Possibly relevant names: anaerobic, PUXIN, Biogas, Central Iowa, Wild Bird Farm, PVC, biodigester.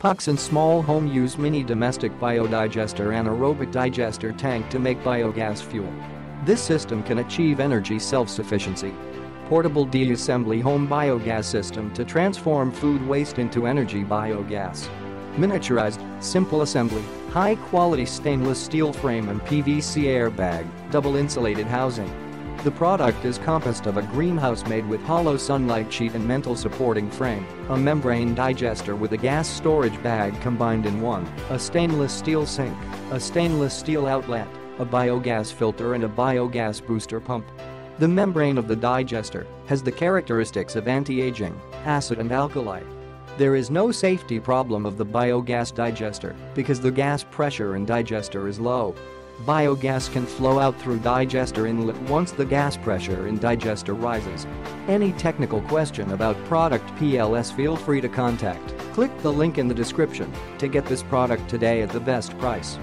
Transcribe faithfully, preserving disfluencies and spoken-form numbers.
PUXIN small home use mini domestic biodigester anaerobic digester tank to make biogas fuel. This system can achieve energy self-sufficiency. Portable deassembly home biogas system to transform food waste into energy biogas. Miniaturized, simple assembly, high-quality stainless steel frame and P V C airbag, double insulated housing. The product is composed of a greenhouse made with hollow sunlight sheet and metal supporting frame, a membrane digester with a gas storage bag combined in one, a stainless steel sink, a stainless steel outlet, a biogas filter and a biogas booster pump. The membrane of the digester has the characteristics of anti-aging, acid and alkali. There is no safety problem of the biogas digester because the gas pressure in digester is low. Biogas can flow out through digester inlet once the gas pressure in digester rises. Any technical question about product P L S, feel free to contact. Click the link in the description to get this product today at the best price.